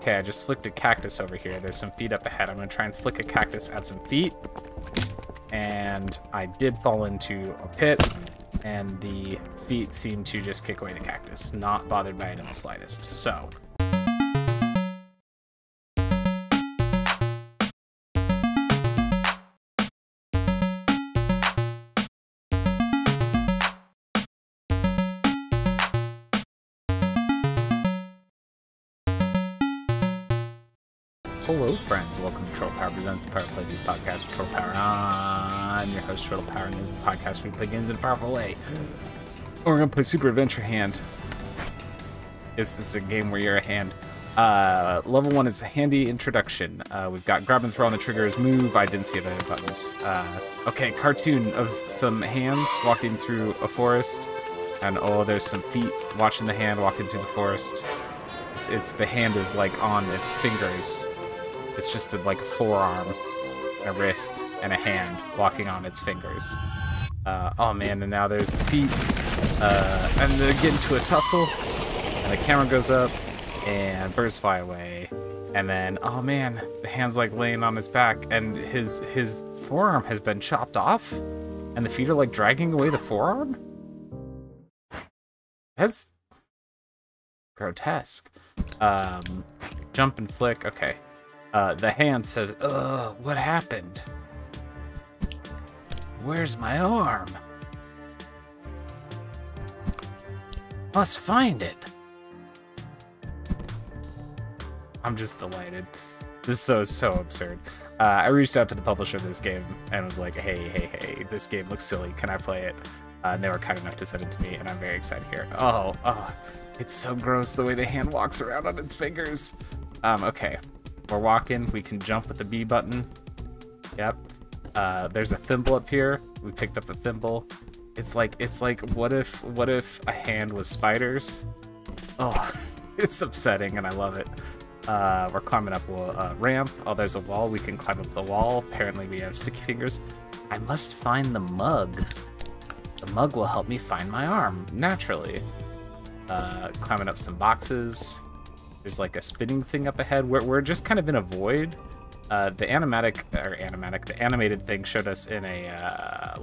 Okay, I just flicked a cactus over here. There's some feet up ahead. I'm gonna try and flick a cactus at some feet. And I did fall into a pit, and the feet seemed to just kick away the cactus. Not bothered by it in the slightest, so. Hello, friends. Welcome to Turtle Power Presents, the Power Play Podcast with Turtle Power. I'm your host, Turtle Power, and this is the podcast where we play games in a powerful way. We're going to play Super Adventure Hand. It's a game where you're a hand. Level 1 is a handy introduction. We've got grab and throw on the triggers, move. I didn't see the buttons. Okay, cartoon of some hands walking through a forest. And oh, there's some feet watching the hand walking through the forest. It's the hand is like on its fingers. It's just like a forearm, a wrist, and a hand walking on its fingers. Oh man, and now there's the feet. And they get into a tussle, and the camera goes up, and birds fly away. And then, oh man, the hand's like laying on his back, and his forearm has been chopped off, and the feet are like dragging away the forearm? That's grotesque. Jump and flick, okay. The hand says, ugh, what happened? Where's my arm? Must find it. I'm just delighted. This is so absurd. I reached out to the publisher of this game and was like, hey, this game looks silly. Can I play it? And they were kind enough to send it to me, and I'm very excited here. Oh, it's so gross the way the hand walks around on its fingers. Okay. We're walking, we can jump with the B button. Yep. There's a thimble up here. We picked up a thimble. It's like what if a hand was spiders? Oh, it's upsetting and I love it. We're climbing up a ramp. Oh, there's a wall. We can climb up the wall. Apparently we have sticky fingers. I must find the mug. The mug will help me find my arm, naturally. Climbing up some boxes. There's like a spinning thing up ahead. We're just kind of in a void. The animated thing showed us in a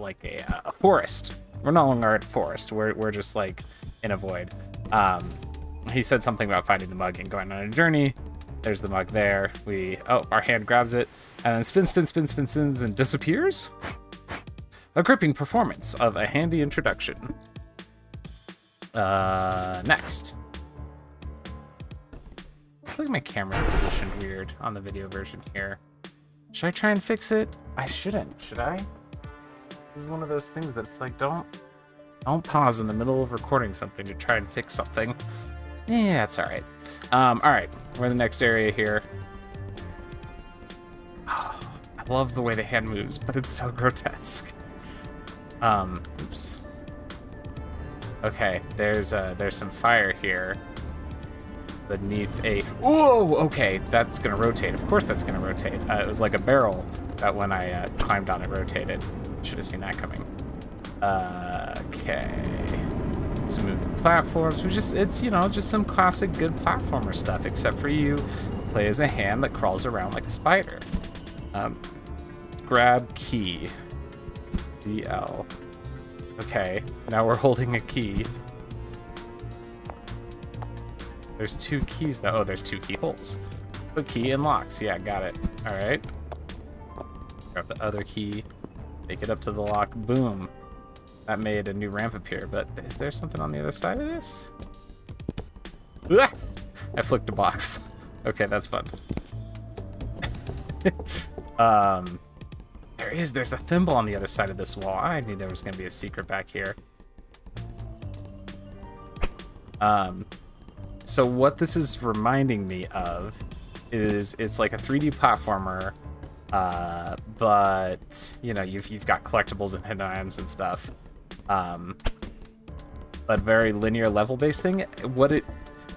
forest. We're no longer at forest. We're just like in a void. He said something about finding the mug and going on a journey. There's the mug there. Our hand grabs it and then spins and disappears. A gripping performance of a handy introduction. Next. I feel like my camera's positioned weird on the video version here. Should I try and fix it? I shouldn't, should I? This is one of those things that's like, don't pause in the middle of recording something to try and fix something. Yeah, it's alright. Alright, we're in the next area here. Oh, I love the way the hand moves, but it's so grotesque. Oops. Okay, there's some fire here. Beneath a... Whoa! Okay, that's gonna rotate. Of course that's gonna rotate. It was like a barrel that when I climbed on it rotated. Should have seen that coming. Okay. Some moving platforms. It's just some classic good platformer stuff, except for you play as a hand that crawls around like a spider. Grab key. DL. Okay, now we're holding a key. There's two keys, though. Oh, there's two keyholes. Put key in locks. Yeah, got it. All right. Grab the other key. Take it up to the lock. Boom. That made a new ramp appear, but is there something on the other side of this? Ah! I flicked a box. Okay, that's fun. There's a thimble on the other side of this wall. I knew there was going to be a secret back here. So what this is reminding me of is it's like a 3D platformer, but you know you've got collectibles and hidden items and stuff, but very linear level-based thing. What it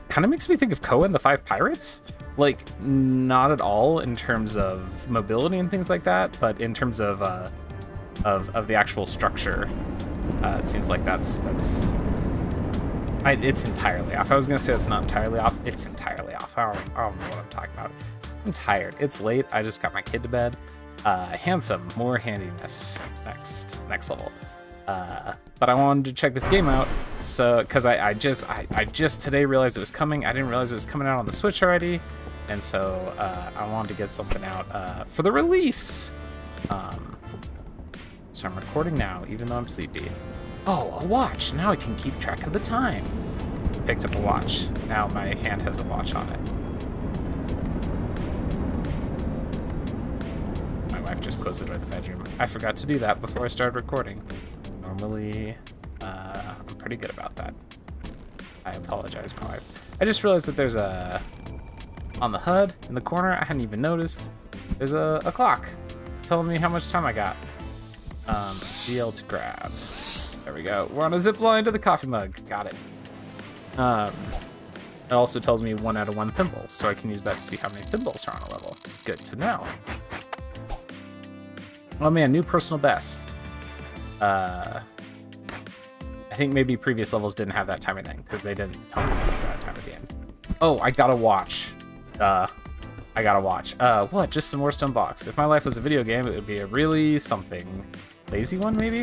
kind of makes me think of Koa and the Five Pirates, like not at all in terms of mobility and things like that, but in terms of the actual structure, it seems like that's It's entirely off. I was going to say it's not entirely off. It's entirely off. I don't know what I'm talking about. I'm tired. It's late. I just got my kid to bed. Handsome. More handiness. Next level. But I wanted to check this game out, so because I just today realized it was coming. I didn't realize it was coming out on the Switch already, and so I wanted to get something out for the release. So I'm recording now, even though I'm sleepy. Oh, a watch! Now I can keep track of the time. Picked up a watch. Now my hand has a watch on it. My wife just closed the door to the bedroom. I forgot to do that before I started recording. Normally, I'm pretty good about that. I apologize, my wife. I just realized that there's a... on the HUD, in the corner, I hadn't even noticed. There's a clock telling me how much time I got. ZL to grab. There we go. We're on a zip line to the coffee mug. Got it. It also tells me 1 out of 1 thimble, so I can use that to see how many thimbles are on a level. Good to know. Oh man, new personal best. I think maybe previous levels didn't have that timing thing because they didn't tell me that time at the end. Oh, I got a watch. I got a watch. What? Just some more stone box. If my life was a video game, it would be a really something lazy one, maybe.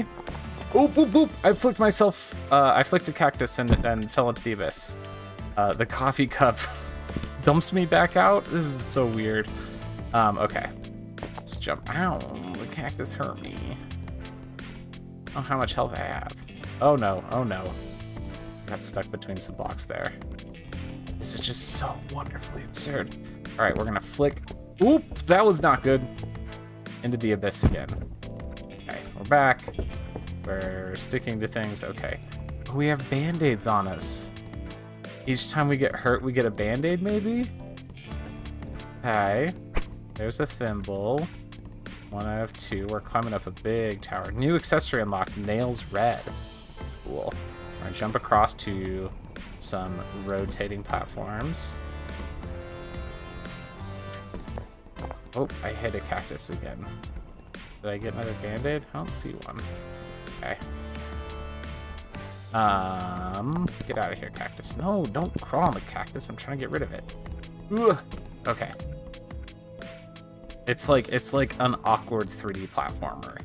Oop, boop, boop! I flicked myself. I flicked a cactus and fell into the abyss. The coffee cup dumps me back out. This is so weird. Okay, let's jump. Ow! The cactus hurt me. Oh, how much health I have. Oh no, oh no. Got stuck between some blocks there. This is just so wonderfully absurd. All right, we're gonna flick. Oop, that was not good. Into the abyss again. Okay, we're back. We're sticking to things, okay. Oh, we have band-aids on us. Each time we get hurt, we get a band-aid maybe? Okay, there's a thimble. 1 out of 2. We're climbing up a big tower. New accessory unlocked. Nails red. Cool. We're gonna jump across to some rotating platforms. Oh, I hit a cactus again. Did I get another band-aid? I don't see one. Okay. Get out of here, cactus. No, don't crawl on the cactus. I'm trying to get rid of it. Ugh. Okay. It's like an awkward 3D platformer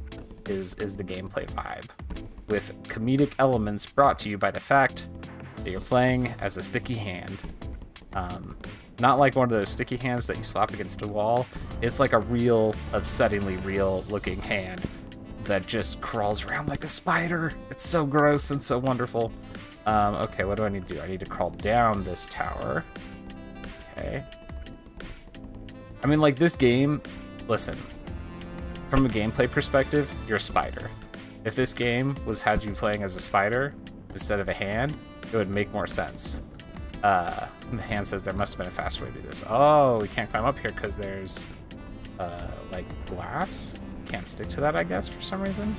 is the gameplay vibe, with comedic elements brought to you by the fact that you're playing as a sticky hand. Not like one of those sticky hands that you slap against a wall. It's like a real, upsettingly real looking hand that just crawls around like a spider. It's so gross and so wonderful. Okay, what do I need to do? I need to crawl down this tower. Okay. I mean, like, this game, listen, from a gameplay perspective, you're a spider. If this game had you playing as a spider instead of a hand, it would make more sense. The hand says there must have been a faster way to do this. Oh, we can't climb up here because there's, like, glass? Can't stick to that, I guess, for some reason.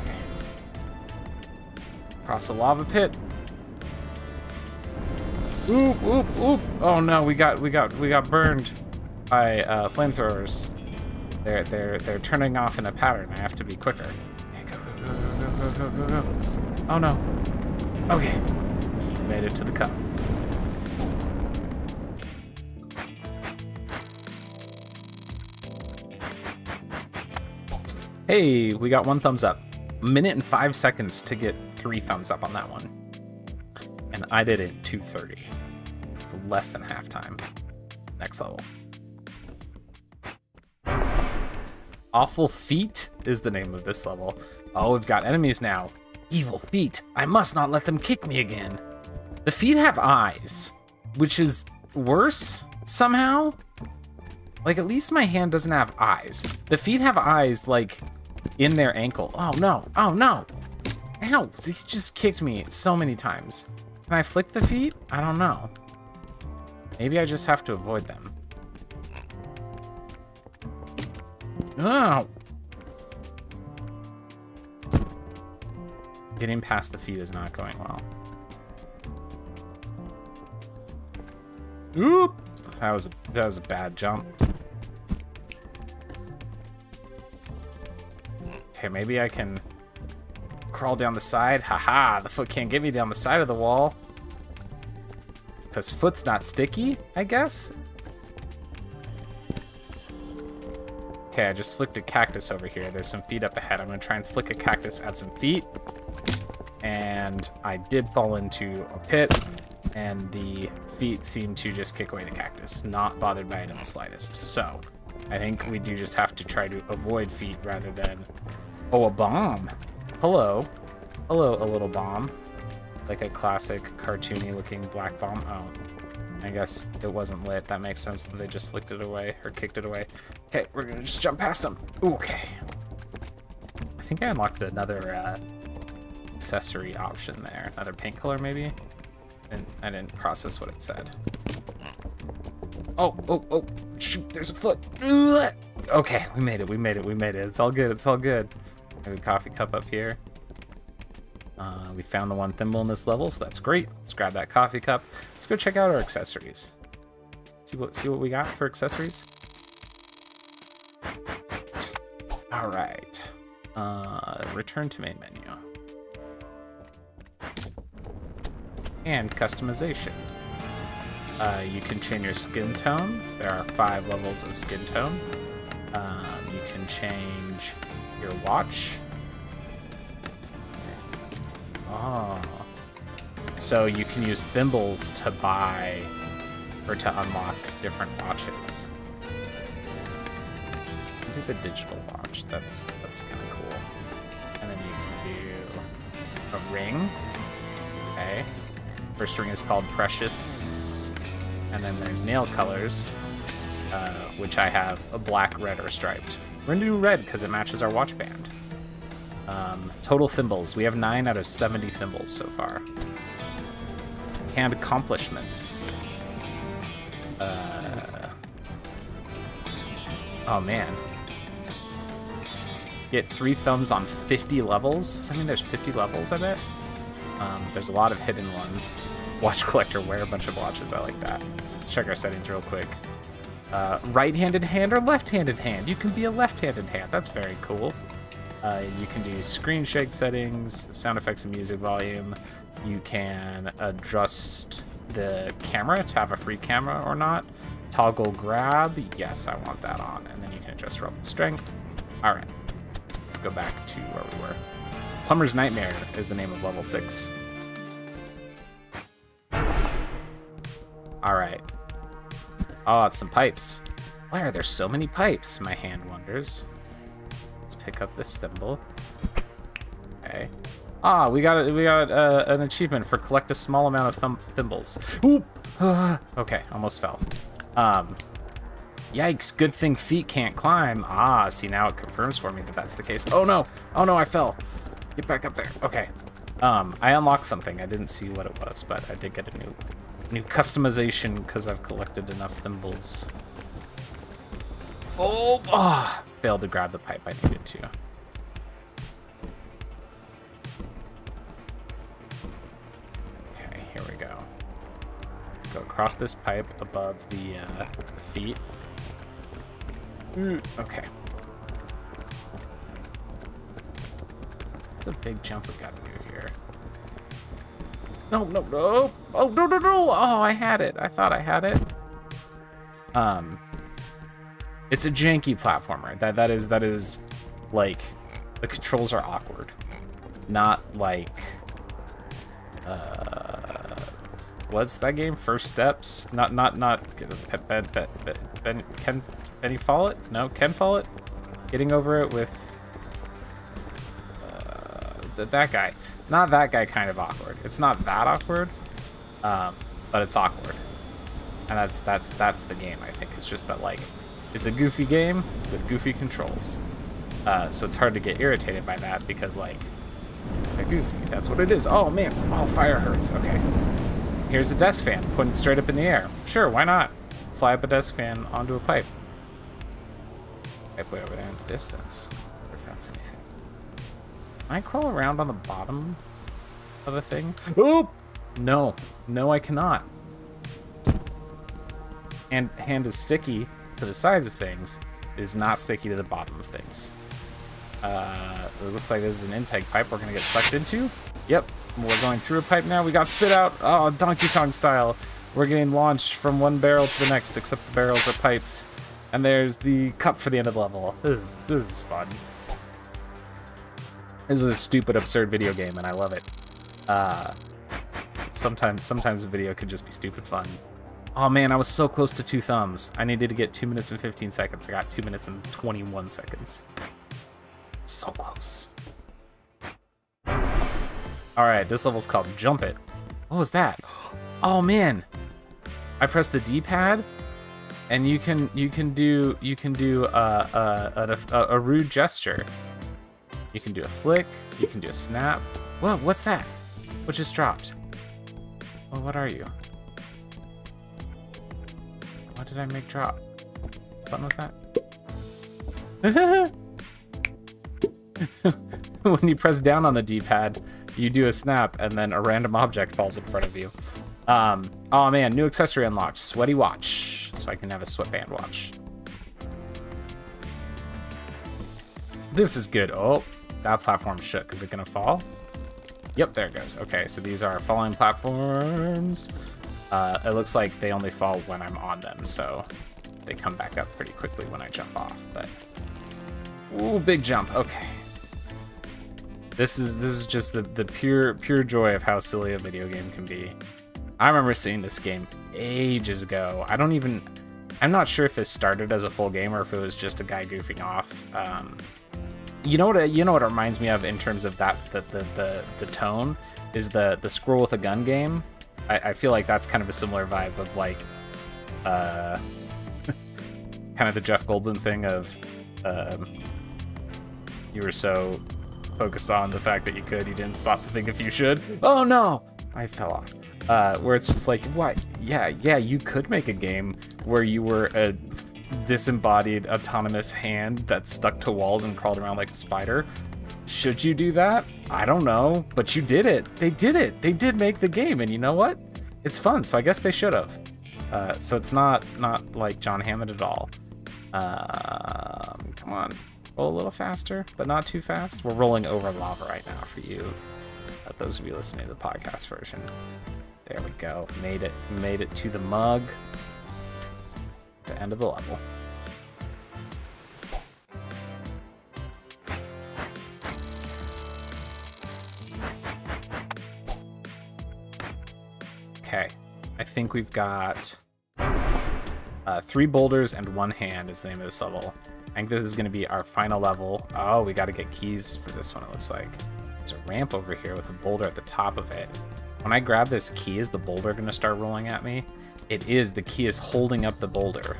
Okay. Across the lava pit. Oop, oop, oop! Oh no, we got burned by flamethrowers. They're turning off in a pattern. I have to be quicker. Okay, go. Oh no. Okay. Made it to the cup. Hey, we got 1 thumbs up. A minute and 5 seconds to get 3 thumbs up on that one. And I did it in 2:30, so less than halftime. Next level. Awful Feet is the name of this level. Oh, we've got enemies now. Evil feet. I must not let them kick me again. The feet have eyes, which is worse somehow. Like, at least my hand doesn't have eyes. The feet have eyes, like, in their ankle. Oh no, oh no. Ow, he's just kicked me so many times. Can I flick the feet? I don't know. Maybe I just have to avoid them. Oh! Getting past the feet is not going well. Oop! That was a bad jump. Okay, maybe I can crawl down the side. Haha, the foot can't get me down the side of the wall. Because foot's not sticky, I guess? Okay, I just flicked a cactus over here. There's some feet up ahead. I'm going to try and flick a cactus at some feet. And I did fall into a pit, and the feet seem to just kick away the cactus. Not bothered by it in the slightest. So, I think we do just have to try to avoid feet rather than... Oh, a bomb! Hello. Hello, a little bomb. Like a classic cartoony-looking black bomb. Oh. I guess it wasn't lit. That makes sense that they just flicked it away, or kicked it away. Okay, we're gonna just jump past them. Ooh, okay. I think I unlocked another accessory option there. Another paint color, maybe? And I didn't process what it said. Oh, oh, oh, shoot, there's a foot. Okay, we made it, we made it, we made it. It's all good, it's all good. There's a coffee cup up here. We found the one thimble in this level, so that's great. Let's grab that coffee cup. Let's go check out our accessories. See what we got for accessories. All right. Return to main menu. And customization. You can change your skin tone. There are 5 levels of skin tone. You can change your watch. Oh. So you can use thimbles to buy or to unlock different watches. You can do the digital watch. That's kind of cool. And then you can do a ring. Okay. First ring is called Precious. And then there's nail colors, which I have a black, red, or striped. We're gonna do red because it matches our watch band. Total thimbles. We have 9 out of 70 thimbles so far. Hand accomplishments. Oh man. Get 3 thumbs on 50 levels. Does that mean there's 50 levels, I bet? There's a lot of hidden ones. Watch collector, wear a bunch of watches. I like that. Let's check our settings real quick. Right-handed hand or left-handed hand? You can be a left-handed hand. That's very cool. You can do screen shake settings, sound effects and music volume. You can adjust the camera to have a free camera or not. Toggle grab. Yes, I want that on. And then you can adjust rumble strength. All right. Let's go back to where we were. Plumber's Nightmare is the name of level 6. All right. Oh, it's some pipes. Why are there so many pipes? My hand wonders. Let's pick up this thimble. Okay. Ah, we got an achievement for collect a small amount of thimbles. Ooh. Okay, almost fell. Yikes! Good thing feet can't climb. Ah, see now it confirms for me that that's the case. Oh no! Oh no! I fell. Get back up there. Okay. I unlocked something. I didn't see what it was, but I did get a new customization because I've collected enough thimbles. Oh! Ah! Failed to grab the pipe I needed to. Okay, here we go. Go across this pipe above the feet. Okay. It's a big jump we've got to do here. No, no, no! Oh, no, no, no! Oh, I had it! I thought I had it. It's a janky platformer. That is like the controls are awkward. Not like what's that game? First Steps? Not Ken Follett? No, Ken Follett? Getting over it with that guy. Not that guy kind of awkward. It's not that awkward. But it's awkward. And that's the game, I think. It's just that like it's a goofy game with goofy controls. So it's hard to get irritated by that because, like, they're goofy. That's what it is. Oh, man. Oh, fire hurts. Okay. Here's a desk fan. Put it straight up in the air. Sure, why not? Fly up a desk fan onto a pipe. Pipe way over there in the distance. If that's anything. Can I crawl around on the bottom of a thing? Oop! No. No, I cannot. And hand is sticky to the sides of things. It is not sticky to the bottom of things. It looks like this is an intake pipe we're gonna get sucked into. Yep, we're going through a pipe now. We got spit out. Oh, Donkey Kong style. We're getting launched from one barrel to the next, except the barrels are pipes. And there's the cup for the end of the level. This is fun. This is a stupid, absurd video game, and I love it. Sometimes a video could just be stupid fun. Oh man, I was so close to 2 thumbs. I needed to get 2 minutes and 15 seconds. I got 2 minutes and 21 seconds. So close. Alright, this level's called Jump It. What was that? Oh man! I pressed the D-pad, and you can do a rude gesture. You can do a flick. You can do a snap. Whoa! What's that? What just dropped? Well, what are you? What did I make drop? What button was that? When you press down on the D-pad, you do a snap, and then a random object falls in front of you. Oh man! New accessory unlocked: sweaty watch. So I can have a sweatband watch. This is good. Oh, that platform shook. Is it gonna fall? Yep, there it goes. Okay, so these are falling platforms. It looks like they only fall when I'm on them, so they come back up pretty quickly when I jump off. But ooh, big jump. Okay, this is just the pure joy of how silly a video game can be. I remember seeing this game ages ago. I'm not sure if this started as a full game or if it was just a guy goofing off. You know what it reminds me of in terms of that the tone is the squirrel with a gun game. I feel like that's kind of a similar vibe of like kind of the Jeff Goldblum thing of you were so focused on the fact that you didn't stop to think if you should. Oh no, I fell off. Where it's just like, what? Yeah, you could make a game where you were a disembodied autonomous hand that stuck to walls and crawled around like a spider. Should you do that? I don't know, but you did it. They did make the game, and you know what? It's fun, so I guess they should have. So it's not like John Hammond at all. Come on, roll a little faster, but not too fast. We're rolling over lava right now for you, those of you listening to the podcast version. There we go. Made it to the mug. The end of the level. Okay. I think we've got 3 boulders and 1 hand is the name of this level. I think this is going to be our final level. Oh, we got to get keys for this one, it looks like. There's a ramp over here with a boulder at the top of it. When I grab this key, is the boulder gonna start rolling at me? It is. The key is holding up the boulder.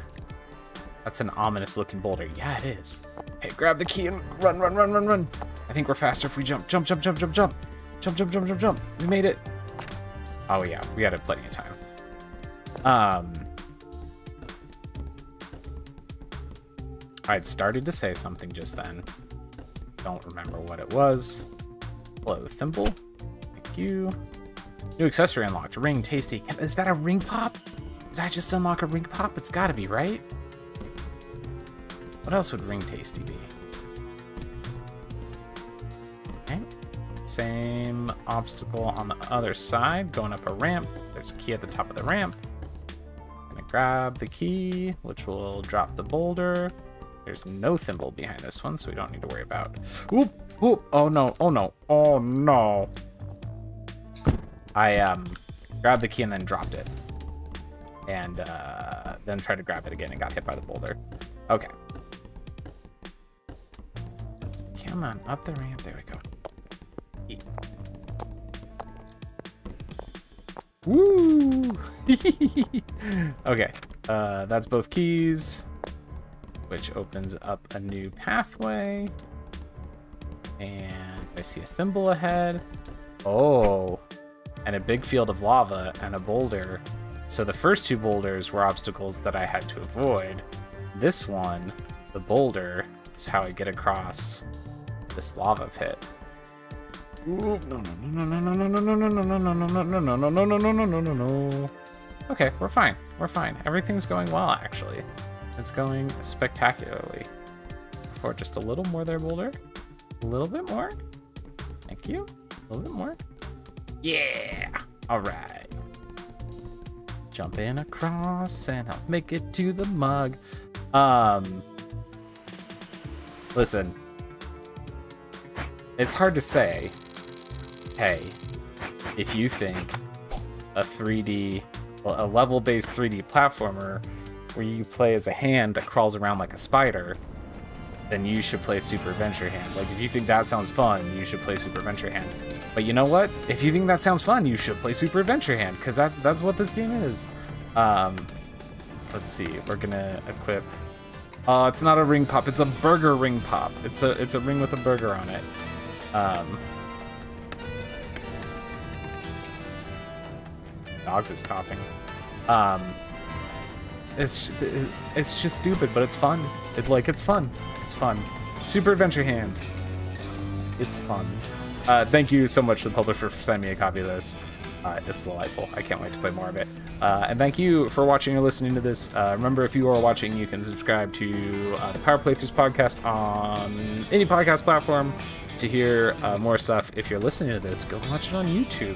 That's an ominous looking boulder. Yeah, it is. Hey, grab the key and run, run, run, run, run. I think we're faster if we jump. Jump, jump, jump, jump, jump. Jump, jump, jump, jump, jump. We made it. Oh yeah, we had plenty of time. I'd started to say something just then. Don't remember what it was. Hello, thimble. Thank you. New accessory unlocked. Ring, tasty. Is that a ring pop? Did I just unlock a ring pop? It's gotta be, right? What else would ring tasty be? Okay. Same obstacle on the other side. Going up a ramp. There's a key at the top of the ramp. I'm gonna grab the key, which will drop the boulder. There's no thimble behind this one, so we don't need to worry about. Oop! Oop! Oh no! Oh no! Oh no! I grabbed the key and then dropped it, and then tried to grab it again and got hit by the boulder. Okay. Come on, up the ramp. There we go. Yeah. Woo! Okay. That's both keys, which opens up a new pathway. And I see a thimble ahead. Oh. And a big field of lava and a boulder. So the first 2 boulders were obstacles that I had to avoid. This one, the boulder, is how I get across this lava pit. Ooh, no, no, no, no, no, no, no, no, no, no, no, no, no, no, no, no, no, no, no, no, no. Okay, we're fine. We're fine. Everything's going well, actually. It's going spectacularly. For just a little more there, boulder. A little bit more. Thank you. A little bit more. Yeah. All right. Jumping across and I'll make it to the mug. Listen. It's hard to say, hey, if you think a 3D, a level-based 3D platformer where you play as a hand that crawls around like a spider, then you should play Super Adventure Hand. Like, if you think that sounds fun, you should play Super Adventure Hand. But you know what? If you think that sounds fun, you should play Super Adventure Hand, because that's what this game is. Let's see, we're gonna equip... Oh, it's not a ring pop, it's a burger ring pop. It's a ring with a burger on it. Dogs is coughing. It's just stupid, but it's fun. It's fun. Super Adventure Hand. It's fun. Thank you so much to the publisher for sending me a copy of this. It's delightful. I can't wait to play more of it. And thank you for watching or listening to this. Remember, if you are watching, you can subscribe to the Power Playthroughs podcast on any podcast platform to hear more stuff. If you're listening to this, go watch it on YouTube.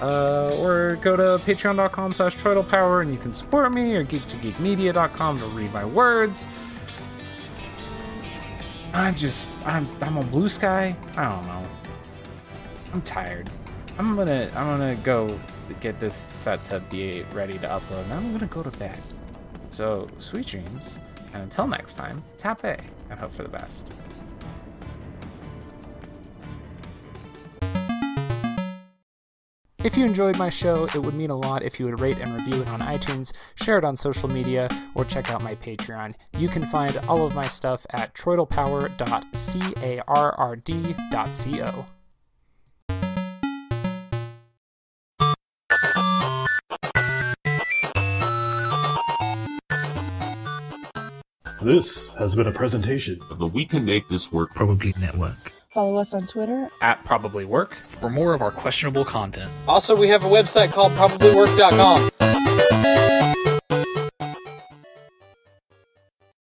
Or go to patreon.com/turtlepower and you can support me, or geektogeekmedia.com to read my words. I'm on blue sky. I don't know. I'm tired. I'm gonna go get this set to be ready to upload, and I'm gonna go to bed. So, sweet dreams, and until next time, tap A and hope for the best. If you enjoyed my show, it would mean a lot if you would rate and review it on iTunes, share it on social media, or check out my Patreon. You can find all of my stuff at troidalpower.carrd.co. This has been a presentation of the We Can Make This Work Probably Network. Follow us on Twitter at Probably Work for more of our questionable content. Also, we have a website called ProbablyWork.com.